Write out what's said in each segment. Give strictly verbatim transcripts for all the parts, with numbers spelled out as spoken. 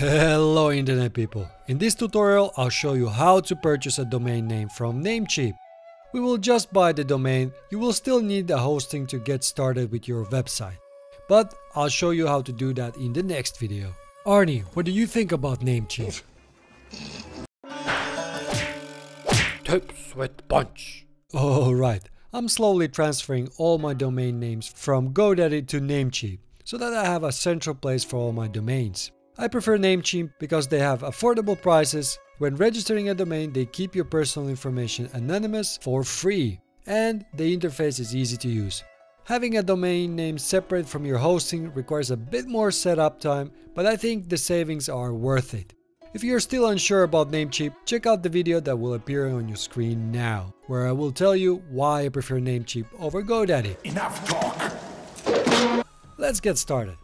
Hello internet people! In this tutorial I'll show you how to purchase a domain name from Namecheap. We will just buy the domain, you will still need the hosting to get started with your website. But I'll show you how to do that in the next video. Arnie, what do you think about Namecheap? Tips with Punch! Alright, I'm slowly transferring all my domain names from GoDaddy to Namecheap, so that I have a central place for all my domains. I prefer Namecheap because they have affordable prices. When registering a domain, they keep your personal information anonymous for free, and the interface is easy to use. Having a domain name separate from your hosting requires a bit more setup time, but I think the savings are worth it. If you're still unsure about Namecheap, check out the video that will appear on your screen now, where I will tell you why I prefer Namecheap over GoDaddy. Enough talk! Let's get started.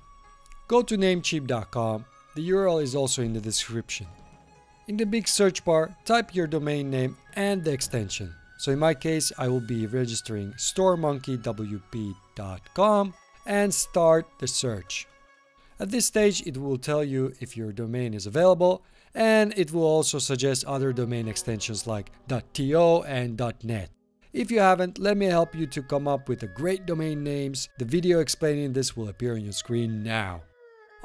Go to namecheap dot com. The U R L is also in the description. In the big search bar, type your domain name and the extension. So in my case, I will be registering store monkey w p dot com and start the search. At this stage, it will tell you if your domain is available, and it will also suggest other domain extensions like .to and .net. If you haven't, let me help you to come up with the great domain names. The video explaining this will appear on your screen now.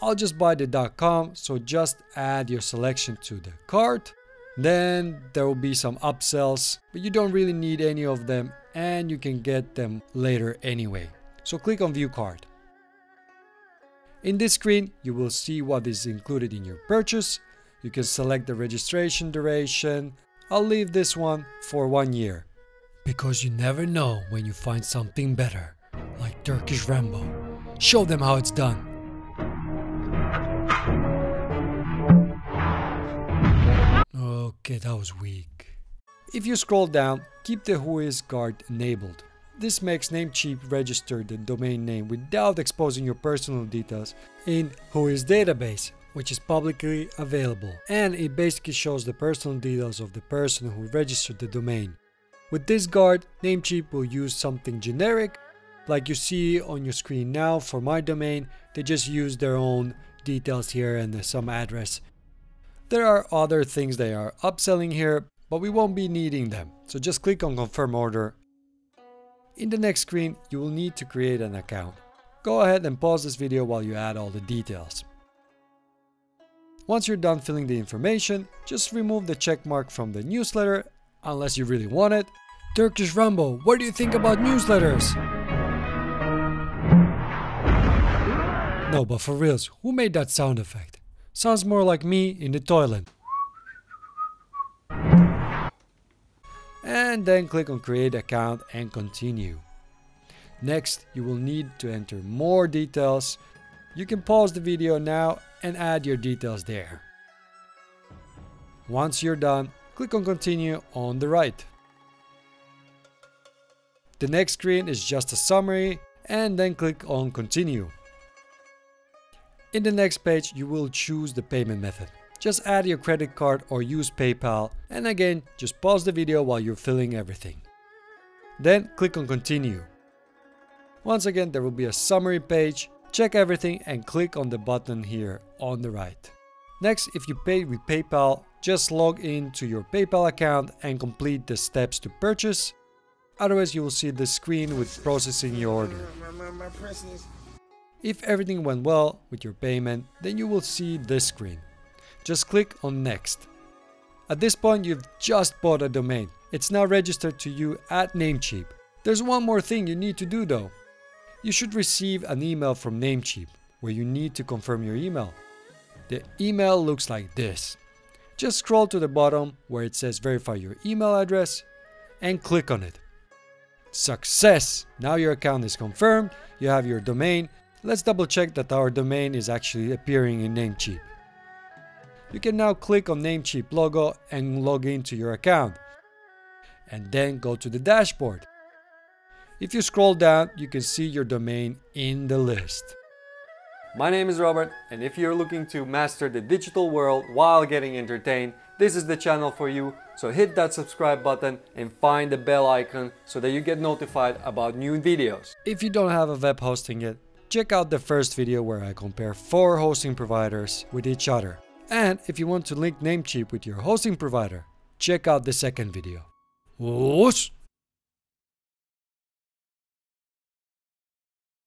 I'll just buy the .com, so just add your selection to the cart. Then there will be some upsells, but you don't really need any of them and you can get them later anyway. So click on View Cart. In this screen, you will see what is included in your purchase. You can select the registration duration. I'll leave this one for one year. Because you never know when you find something better, like Turkish Rambo. Show them how it's done. Okay, that was weak. If you scroll down, keep the Whois guard enabled. This makes Namecheap register the domain name without exposing your personal details in Whois database, which is publicly available, and it basically shows the personal details of the person who registered the domain. With this guard, Namecheap will use something generic, like you see on your screen now for my domain. They just use their own details here and some address. There are other things they are upselling here, but we won't be needing them, so just click on Confirm Order. In the next screen, you will need to create an account. Go ahead and pause this video while you add all the details. Once you're done filling the information, just remove the check mark from the newsletter, unless you really want it. Turkish Rambo, what do you think about newsletters? No, but for reals, who made that sound effect? Sounds more like me in the toilet. And then click on Create Account and continue. Next, you will need to enter more details. You can pause the video now and add your details there. Once you're done, click on Continue on the right. The next screen is just a summary, and then click on Continue. In the next page, you will choose the payment method. Just add your credit card or use PayPal, and again, just pause the video while you're filling everything. Then click on Continue. Once again, there will be a summary page. Check everything and click on the button here on the right. Next, if you paid with PayPal, just log in to your PayPal account and complete the steps to purchase. Otherwise, you will see the screen with processing your order. If everything went well with your payment, then you will see this screen. Just click on Next. At this point, you've just bought a domain. It's now registered to you at Namecheap. There's one more thing you need to do though. You should receive an email from Namecheap, where you need to confirm your email. The email looks like this. Just scroll to the bottom where it says verify your email address and click on it. Success! Now your account is confirmed, you have your domain. Let's double check that our domain is actually appearing in Namecheap. You can now click on Namecheap logo and log into your account. And then go to the dashboard. If you scroll down, you can see your domain in the list. My name is Robert, and if you're looking to master the digital world while getting entertained, this is the channel for you. So hit that subscribe button and find the bell icon so that you get notified about new videos. If you don't have a web hosting yet, check out the first video where I compare four hosting providers with each other And if you want to link Namecheap with your hosting provider, check out the second video. Whois!